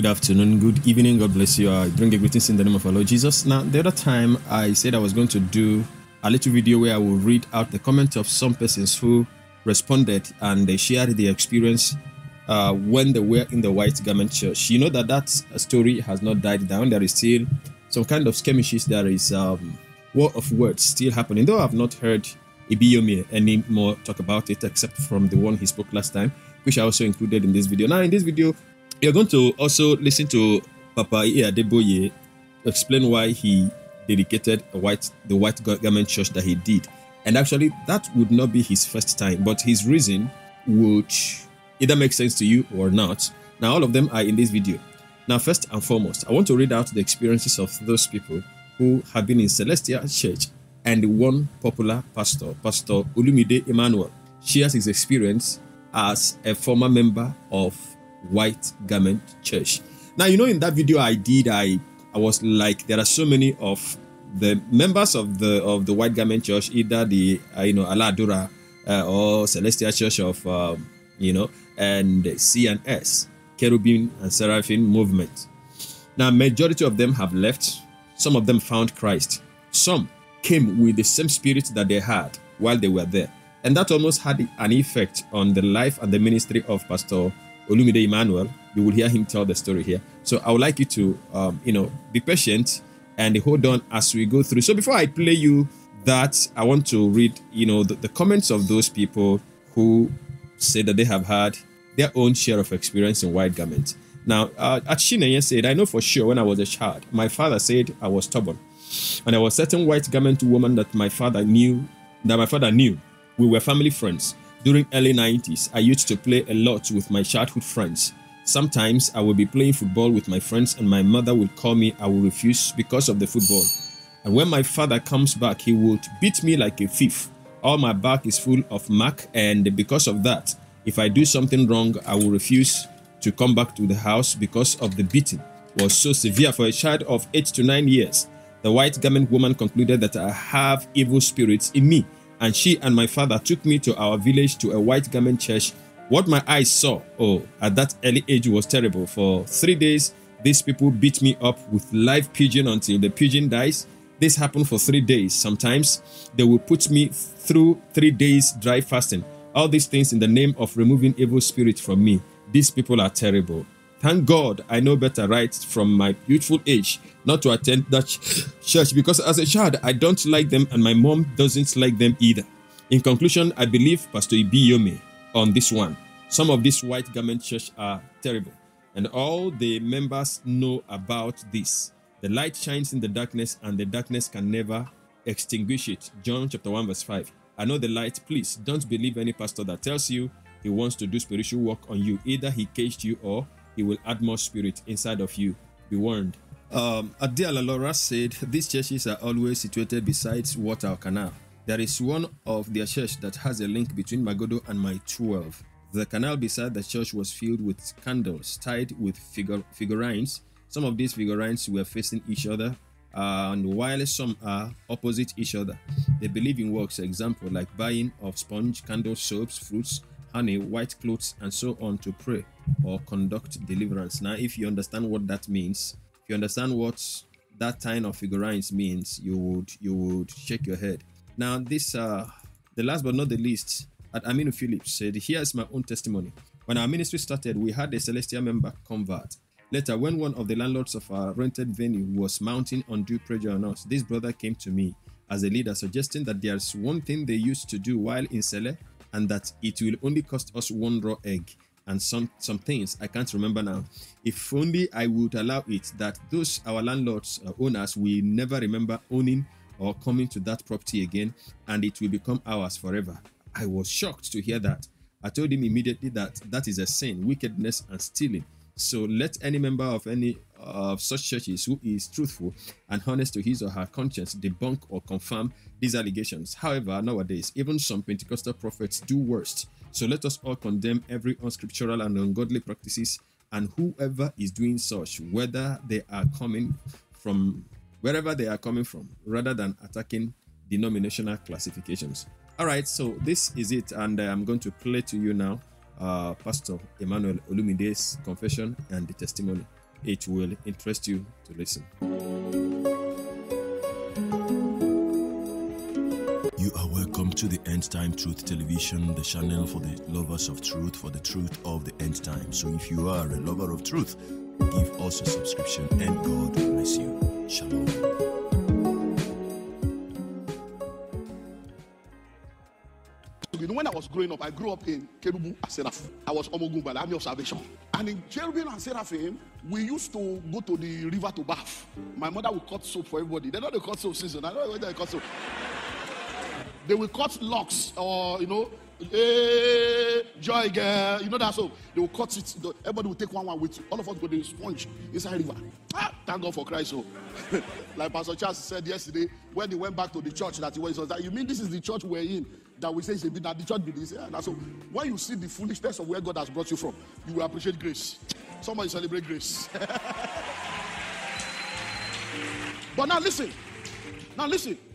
good afternoon, good evening. God bless you. I bring a greetings in the name of our Lord Jesus. Now, the other time I said I was going to do a little video where I will read out the comments of some persons who responded and they shared their experience when they were in the White Garment Church. You know that story has not died down. There is still some kind of skirmishes. There is war of words still happening, though I've not heard Ibiyeomie any more talk about it except from the one he spoke last time, which I also included in this video. Now, in this video, you're going to also listen to Papa Adeboye explain why he dedicated the White Garment Church that he did. And actually, that would not be his first time, but his reason would either make sense to you or not. Now, all of them are in this video. Now, first and foremost, I want to read out the experiences of those people who have been in Celestial Church, and one popular pastor, Pastor Olumide Emmanuel, shares his experience as a former member of White Garment Church. Now, you know, in that video I did, I was like, there are so many of the members of the White Garment Church, either the Aladura or Celestial Church of and C&S, Cherubim and Seraphim movement. Now, majority of them have left. Some of them found Christ. Some came with the same spirit that they had while they were there, and that almost had an effect on the life and the ministry of Pastor Olumide Emmanuel. You will hear him tell the story here. So I would like you to, be patient and hold on as we go through. So before I play you that, I want to read, the comments of those people who say that they have had their own share of experience in White Garment. Now, Achineye said, I know for sure when I was a child, my father said I was stubborn. And there was a certain white garment woman that my father knew. We were family friends. During early 90s, I used to play a lot with my childhood friends. Sometimes I would be playing football with my friends and my mother would call me. I would refuse because of the football. And when my father comes back, he would beat me like a thief. All my back is full of mark, and because of that, if I do something wrong, I will refuse to come back to the house because of the beating. It was so severe for a child of 8 to 9 years. The white garment woman concluded that I have evil spirits in me, and she and my father took me to our village to a white garment church. What my eyes saw, at that early age was terrible. For 3 days, these people beat me up with live pigeon until the pigeon dies. This happened for 3 days. Sometimes they would put me through 3 days dry fasting. All these things in the name of removing evil spirits from me. These people are terrible. Thank God I know better right from my youthful age not to attend that church, because as a child, I don't like them and my mom doesn't like them either. In conclusion, I believe Pastor Ibiyeomie on this one. Some of these white garment church are terrible, and all the members know about this. The light shines in the darkness and the darkness can never extinguish it. John chapter 1 verse 5. I know the light. Please don't believe any pastor that tells you he wants to do spiritual work on you. Either he caged you or it will add more spirit inside of you. Be warned. Adia Lalora said, these churches are always situated besides water or canal. There is one of their church that has a link between Magodo and my 12. The canal beside the church was filled with candles tied with figurines. Some of these figurines were facing each other, and while some are opposite each other. They believe in works, example, like buying of sponge, candles, soaps, fruits, honey, white clothes, and so on to pray or conduct deliverance. Now, if you understand what that means, if you understand what that kind of figurines means, you would shake your head. Now, this the last but not the least, at Aminu Phillips said, here is my own testimony. When our ministry started, we had a Celestial member convert. Later, when one of the landlords of our rented venue was mounting undue pressure on us, this brother came to me as a leader, suggesting that there's one thing they used to do while in Cele, and that it will only cost us one raw egg and some things I can't remember now. If only I would allow it, that those our landlords owners will never remember owning or coming to that property again, and it will become ours forever. I was shocked to hear that. I told him immediately that is a sin, wickedness, and stealing. So let any member of any of such churches who is truthful and honest to his or her conscience debunk or confirm these allegations. However, nowadays, even some Pentecostal prophets do worst. So let us all condemn every unscriptural and ungodly practices, and whoever is doing such, wherever they are coming from, rather than attacking denominational classifications. All right, so this is it, and I'm going to play to you now Pastor Emmanuel Olumide's confession and the testimony. it will interest you to listen. You are welcome to the End Time Truth Television, the channel for the lovers of truth, for the truth of the end time. So if you are a lover of truth, give us a subscription and God bless you. Shalom. When I was growing up, I grew up in Cherubim and Seraphim. I was Omogunba, the army of salvation. And in Cherubim and Seraphim, we used to go to the river to bath. My mother would cut soap for everybody. They know the cut soap season. I know they cut soap. They will cut locks, or, you know, hey, joy girl, you know that soap. They will cut it. Everybody will take one with you. All of us go to the sponge inside the river. Ah, thank God for Christ. So, like Pastor Charles said yesterday, when he went back to the church that he was like, you mean this is the church we're in? That we say is a bit that the church be this. Yeah, so when you see the foolishness of where God has brought you from, you will appreciate grace. Somebody celebrate grace. But now listen.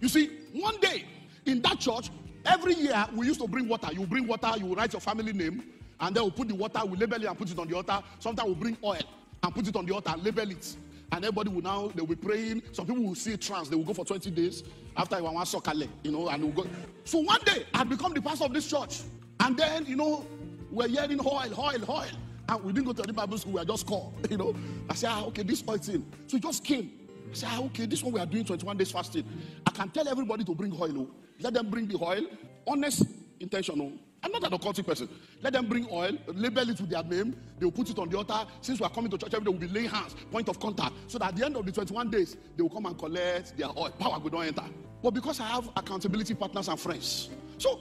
You see, one day in that church, every year we used to bring water. You bring water, you will write your family name, and then we'll put the water, we label it and put it on the altar. Sometimes we'll bring oil and put it on the altar, label it. And everybody will now, they'll be praying. Some people will see a trance. They will go for 20 days after I want sokale, you know, and we'll go. So one day, I'd become the pastor of this church. And then, you know, we're yelling oil. And we didn't go to any Bible school. We were just called, you know. I said, okay, this oil thing. So it just came. I said, okay, this one we are doing 21 days fasting. I can tell everybody to bring oil. Oh. Let them bring the oil. Honest, intentional. I'm not an occultic person. Let them bring oil, label it with their name. They will put it on the altar. Since we are coming to church, everybody will be laying hands, point of contact. So that at the end of the 21 days, they will come and collect their oil. Power could not enter. But because I have accountability partners and friends, so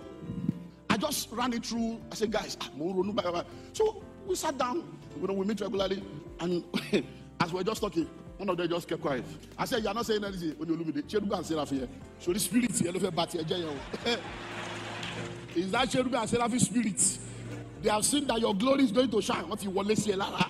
I just ran it through. I said, guys, so we sat down. You know, we meet regularly, and as we're just talking, one of them just kept quiet. I said, you are not saying anything. When you look at it, Cherubim and Seraphim. So the spirit, you know, bat here. Is that Cherubim and Seraphim spirits? They have seen that your glory is going to shine. What you want to say, Lara?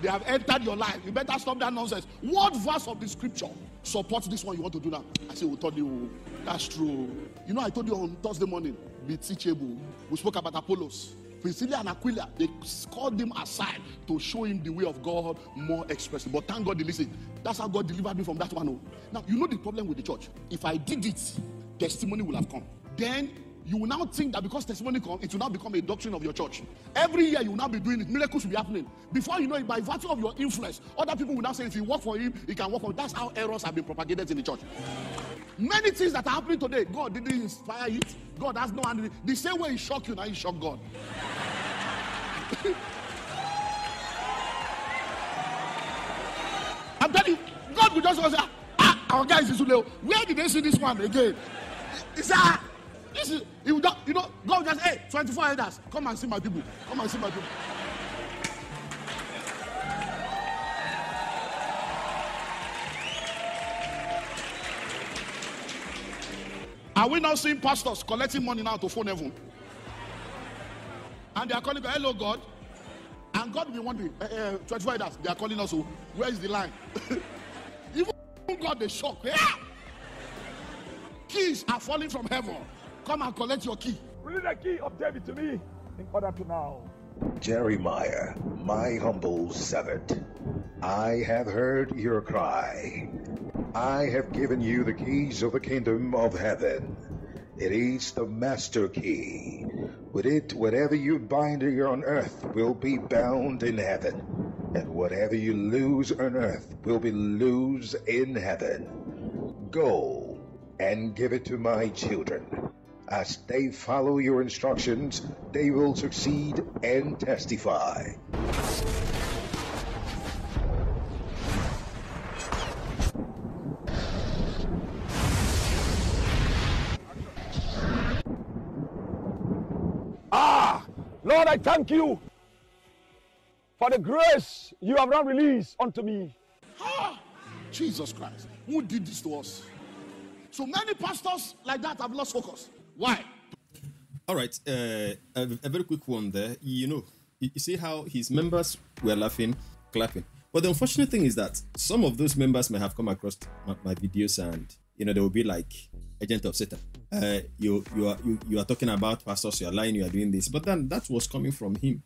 They have entered your life. You better stop that nonsense. What verse of the scripture supports this one you want to do now? I say, we told you, that's true. You know, I told you on Thursday morning, be teachable. We spoke about Apollos. Priscilla and Aquila, they called him aside to show him the way of God more expressly. But thank God they listened. That's how God delivered me from that one. Now, you know the problem with the church. If I did it, testimony will have come. Then, you will now think that because testimony comes, it will now become a doctrine of your church. Every year you will now be doing it. Miracles will be happening. Before you know it, by virtue of your influence, other people will now say, if you work for him, he can work for him. That's how errors have been propagated in the church. Many things that are happening today, God didn't inspire it. God has no hand in it. The same way he shocked you, now he shocked God. I'm telling you, God will just go say, our guy is Zuleo. Where did they see this one again? It's this is, you know, God just, hey, 24 elders, come and see my people. Come and see my people. Are we now seeing pastors collecting money now to phone heaven? And they are calling, hello, God. And God will be wondering, 24 elders, they are calling us, where is the line? Even God, they shock. Yeah. Keys are falling from heaven. Come and collect your key. Bring the key of David to me in order to now. Jeremiah, my humble servant, I have heard your cry. I have given you the keys of the kingdom of heaven. It is the master key. With it, whatever you bind here on earth will be bound in heaven, and whatever you loose on earth will be loosed in heaven. Go and give it to my children. As they follow your instructions, they will succeed and testify. Lord, I thank you for the grace you have now released unto me. Jesus Christ, who did this to us? So many pastors like that have lost focus. Why? All right, a very quick one there. You know, you see how his members were laughing, clapping. But the unfortunate thing is that some of those members may have come across my videos, and you know they will be like, "Agent of Satan, you are talking about pastors. You are lying. You are doing this." But then that was coming from him.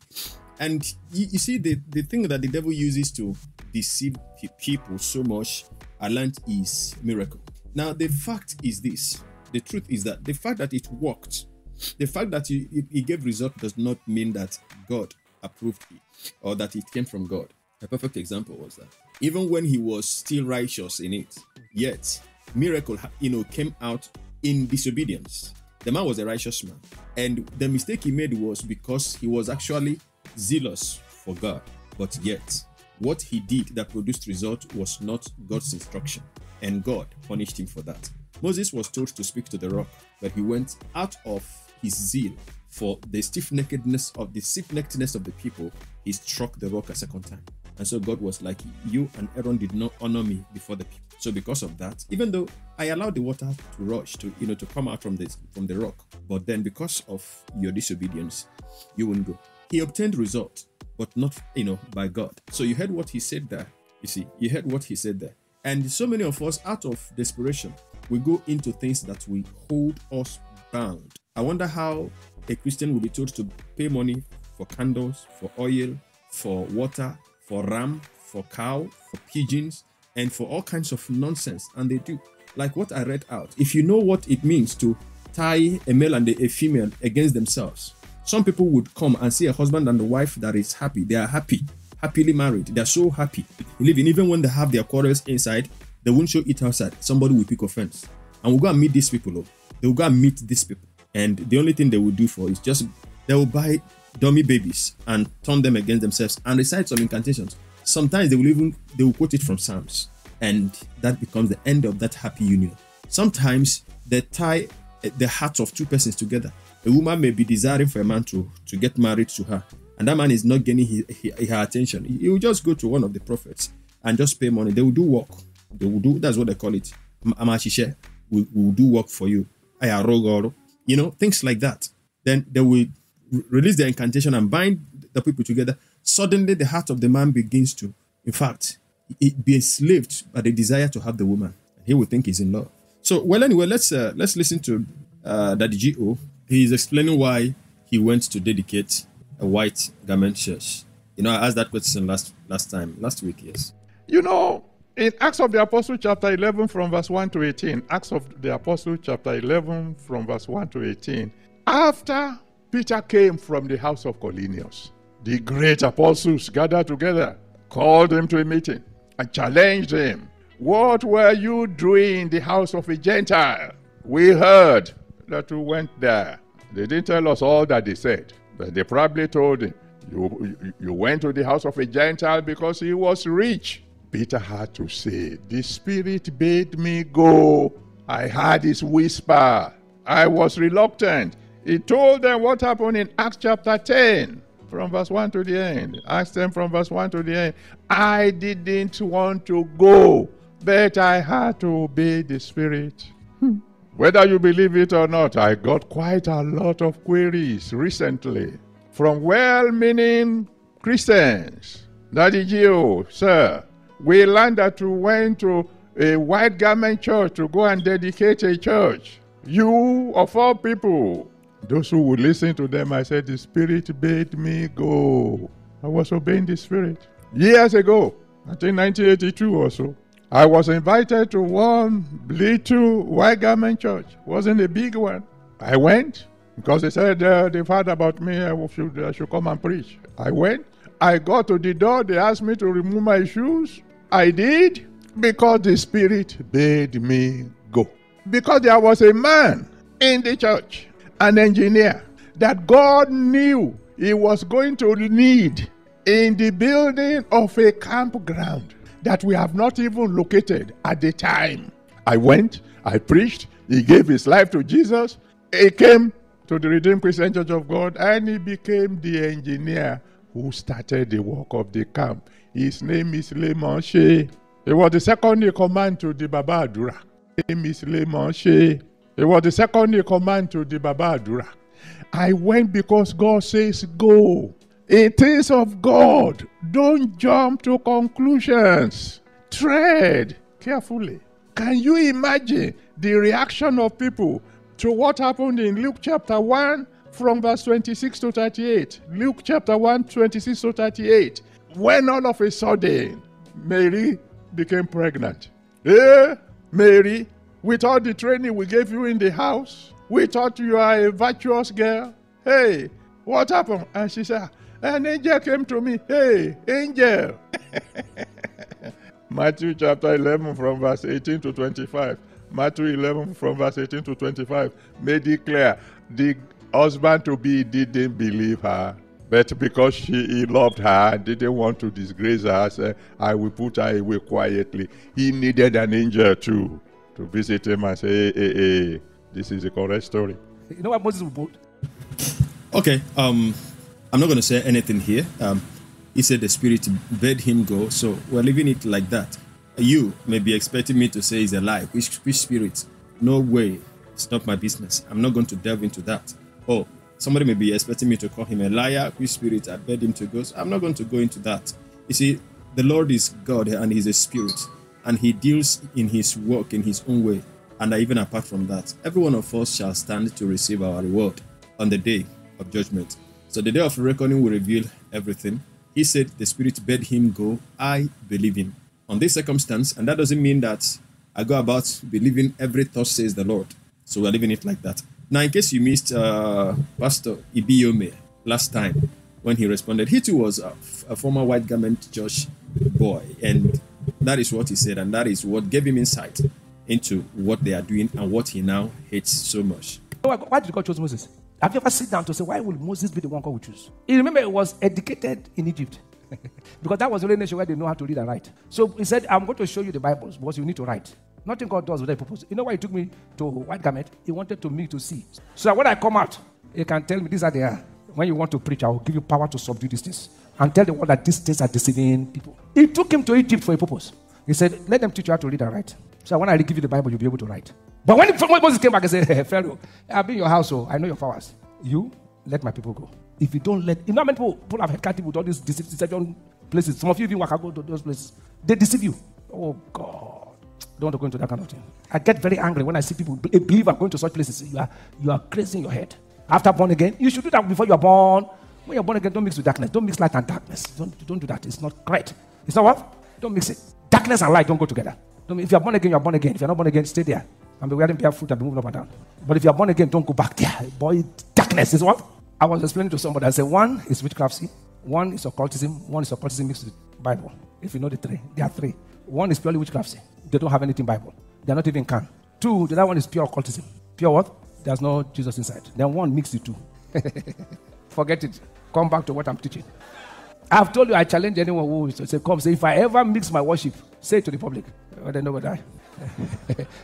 And you see, the thing that the devil uses to deceive people so much, Alant, is miracle. Now, the fact is this. The truth is that the fact that it worked, the fact that it gave result does not mean that God approved it or that it came from God. A perfect example was that even when he was still righteous in it, yet miracle, came out in disobedience. The man was a righteous man, and the mistake he made was because he was actually zealous for God. But yet, what he did that produced result was not God's instruction, and God punished him for that. Moses was told to speak to the rock, but he went out of his zeal for the stiff-neckedness of the people. He struck the rock a second time. And so God was like, you and Aaron did not honor me before the people. So because of that, even though I allowed the water to rush, to come out from the rock, but then because of your disobedience, you wouldn't go. He obtained result, but not, by God. So you heard what he said there. You see, you heard what he said there. And so many of us, out of desperation, we go into things that will hold us bound. I wonder how a Christian will be told to pay money for candles, for oil, for water, for ram, for cow, for pigeons, and for all kinds of nonsense. And they do. Like what I read out. If you know what it means to tie a male and a female against themselves, some people would come and see a husband and a wife that is happy. They are happy, happily married. They are so happy. Even when they have their quarrels inside, they won't show it outside. Somebody will pick offense. And we'll go and meet these people. They'll go and meet these people. And the only thing they will do for is just, they will buy dummy babies and turn them against themselves and recite some incantations. Sometimes they will quote it from Psalms, and that becomes the end of that happy union. Sometimes they tie the hearts of two persons together. A woman may be desiring for a man to get married to her, and that man is not gaining her attention. He will just go to one of the prophets and just pay money. They will do work. They will do, that's what they call it. Amashishe will do work for you. Things like that. Then they will release their incantation and bind the people together. Suddenly, the heart of the man begins to, in fact, be enslaved by the desire to have the woman. He will think he's in love. So, well, anyway, let's listen to Daddy G.O. He is explaining why he went to dedicate a white garment church. I asked that question last week, yes. In Acts of the Apostles chapter 11 from verse 1 to 18, Acts of the Apostles chapter 11 from verse 1 to 18, after Peter came from the house of Cornelius, the great apostles gathered together, called him to a meeting, and challenged him. What were you doing in the house of a Gentile? We heard that you went there. They didn't tell us all that they said, but they probably told him, you went to the house of a Gentile because he was rich. Peter had to say, the Spirit bade me go. I heard his whisper. I was reluctant. He told them what happened in Acts chapter 10, from verse 1 to the end. Acts 10 from verse 1 to the end. I didn't want to go, but I had to obey the Spirit. Whether you believe it or not, I got quite a lot of queries recently from well-meaning Christians. Daddy Gio, sir, we learned that you went to a white garment church to go and dedicate a church. You, of all people, those who would listen to them, I said, the Spirit bade me go. I was obeying the Spirit. Years ago, I think 1982 or so, I was invited to one little white garment church. It wasn't a big one. I went because they said they've heard about me. I should come and preach. I went. I got to the door. They asked me to remove my shoes. I did because the Spirit bade me go. Because there was a man in the church, an engineer, that God knew he was going to need in the building of a campground that we have not even located at the time. I went, I preached, he gave his life to Jesus, he came to the Redeemed Christian Church of God, and he became the engineer who started the work of the camp. His name is Lemanché. He was the second in command to the Babadura. His name is Lemanché. It was the second in command to the Babadura. I went because God says go. It is of God. Don't jump to conclusions. Tread carefully. Can you imagine the reaction of people to what happened in Luke chapter 1 from verse 26 to 38. Luke chapter 1, 26 to 38. When all of a sudden, Mary became pregnant. Hey, Mary, with all the training we gave you in the house, we thought you are a virtuous girl. Hey, what happened? And she said, an angel came to me. Hey, angel. Matthew chapter 11 from verse 18 to 25. Matthew 11 from verse 18 to 25 made it clear the husband-to-be didn't believe her, but because he loved her and didn't want to disgrace her, said, I will put her away quietly. He needed an angel too to visit him and say, hey, this is the correct story. You know what Moses will put? Okay, I'm not going to say anything here. He said the Spirit bade him go, so we're leaving it like that. You may be expecting me to say he's alive. Which spirit? No way. It's not my business. I'm not going to delve into that. Oh, somebody may be expecting me to call him a liar. Which spirit? I bade him to go. So I'm not going to go into that. You see, the Lord is God and he's a spirit. And he deals in his work in his own way. And even apart from that, every one of us shall stand to receive our reward on the day of judgment. So the day of reckoning will reveal everything. He said the Spirit bade him go. I believe him. On this circumstance, and that doesn't mean that I go about believing every thought, says the Lord. So we're leaving it like that. Now, in case you missed Pastor Ibiyeomie last time when he responded, he too was a former white garment church boy. And that is what he said, and that is what gave him insight into what they are doing and what he now hates so much. Why did God choose Moses? Have you ever sit down to say, why will Moses be the one God would choose? You remember, it was educated in Egypt. Because that was the only nation where they know how to read and write. So he said, I'm going to show you the Bibles because you need to write. Nothing God does without purpose. You know why he took me to white garment? He wanted me to see. So when I come out, he can tell me these are there. When you want to preach, I will give you power to subdue these things. And tell the world that these things are deceiving people. He took him to Egypt for a purpose. He said, let them teach you how to read and write. So when I give you the Bible, you'll be able to write. But when Moses came back and said, hey, Pharaoh, I've been in your household. I know your powers. You let my people go. If you don't let, you know how many people have captive with all these deception places. Some of you even walk and go to those places. They deceive you. Oh God, don't want to go into that kind of thing. I get very angry when I see people, a believer, going to such places. You are crazy in your head. After born again, you should do that before you are born. When you are born again, don't mix with darkness. Don't mix light and darkness. Don't do that. It's not correct. It's not what? Don't mix it. Darkness and light don't go together. If you are born again, you are born again. If you are not born again, stay there. And be wearing barefoot and be moving up and down. But if you are born again, don't go back there. Boy, darkness is what? I was explaining to somebody, I said, one is witchcraft, one is occultism mixed with Bible. If you know the three, there are three. One is purely witchcraft. They don't have anything Bible. They're not even can. Two, the other one is pure occultism. Pure what? There's no Jesus inside. Then one mixed the two. Forget it. Come back to what I'm teaching. I've told you, I challenge anyone who is to say, come, say, if I ever mix my worship, say it to the public. Well, then nobody die.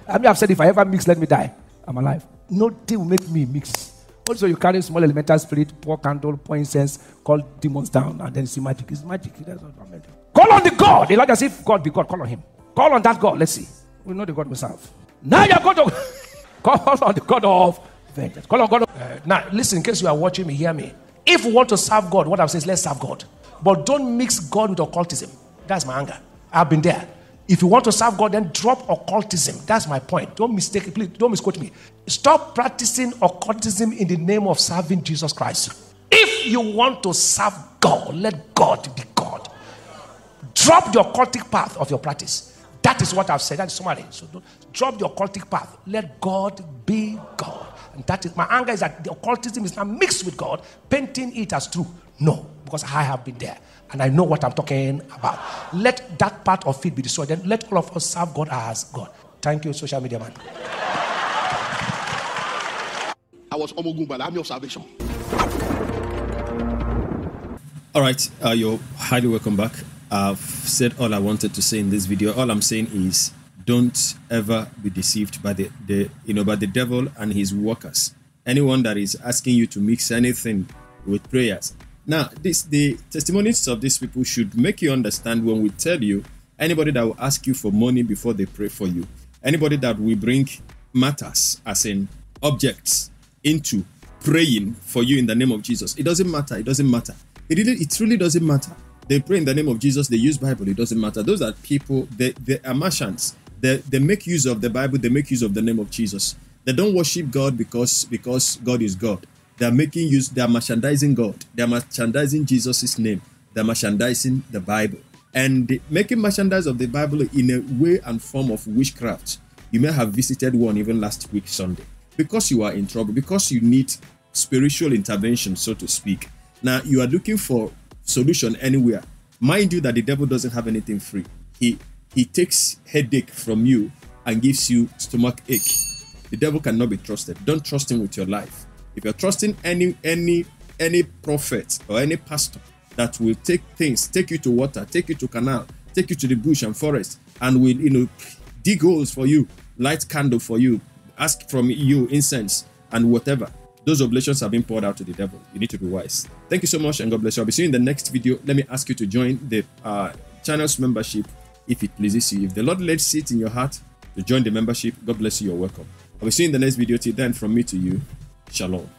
I mean, I've said, if I ever mix, let me die. I'm alive. Nothing will make me mix. Also, you carry small elemental spirit, pour candle, pour incense, call demons down, and then see magic. It's magic. That's not what I meant. Call on the God. The Lord says, if God be God, call on him. Call on that God. Let's see. We know the God we serve. Now you're going to call on the God of vengeance. Call on God of... Now, listen, in case you are watching me, hear me. If you want to serve God, what I've said is let's serve God. But don't mix God with occultism. That's my anger. I've been there. If you want to serve God, then drop occultism. That's my point. Don't mistake it. Please don't misquote me. Stop practicing occultism in the name of serving Jesus Christ. If you want to serve God, let God be God. Drop the occultic path of your practice. That is what I've said. That is summary. So don't drop the occultic path. Let God be God. And that is my anger, is that the occultism is now mixed with God, painting it as true. No, because I have been there. And I know what I'm talking about. Let that part of it be destroyed. Then let all of us serve God as God. Thank you, social media man. I was Omogunba, the army of salvation. All right, you're highly welcome back. I've said all I wanted to say in this video. All I'm saying is, don't ever be deceived by the devil and his workers. Anyone that is asking you to mix anything with prayers. Now, the testimonies of these people should make you understand when we tell you, anybody that will ask you for money before they pray for you, anybody that will bring matters, as in objects, into praying for you in the name of Jesus. It doesn't matter. It doesn't matter. It truly doesn't matter. They pray in the name of Jesus. They use Bible. It doesn't matter. Those are people, they are merchants. They make use of the Bible. They make use of the name of Jesus. They don't worship God because God is God. They are making use, they are merchandising God. They are merchandising Jesus' name. They are merchandising the Bible. And making merchandise of the Bible in a way and form of witchcraft. You may have visited one even last week, Sunday, because you are in trouble, because you need spiritual intervention, so to speak. Now, you are looking for solution anywhere. Mind you that the devil doesn't have anything free. He takes headache from you and gives you stomach ache. The devil cannot be trusted. Don't trust him with your life. If you're trusting any prophet or any pastor that will take things, take you to water, take you to canal, take you to the bush and forest, and will, you know, dig holes for you, light candle for you, ask from you incense and whatever, those oblations have been poured out to the devil. You need to be wise. Thank you so much and God bless you. I'll be seeing you in the next video. Let me ask you to join the channel's membership if it pleases you. If the Lord lets it in your heart to join the membership, God bless you. You're welcome. I'll be seeing you in the next video. Till then, from me to you, shalom.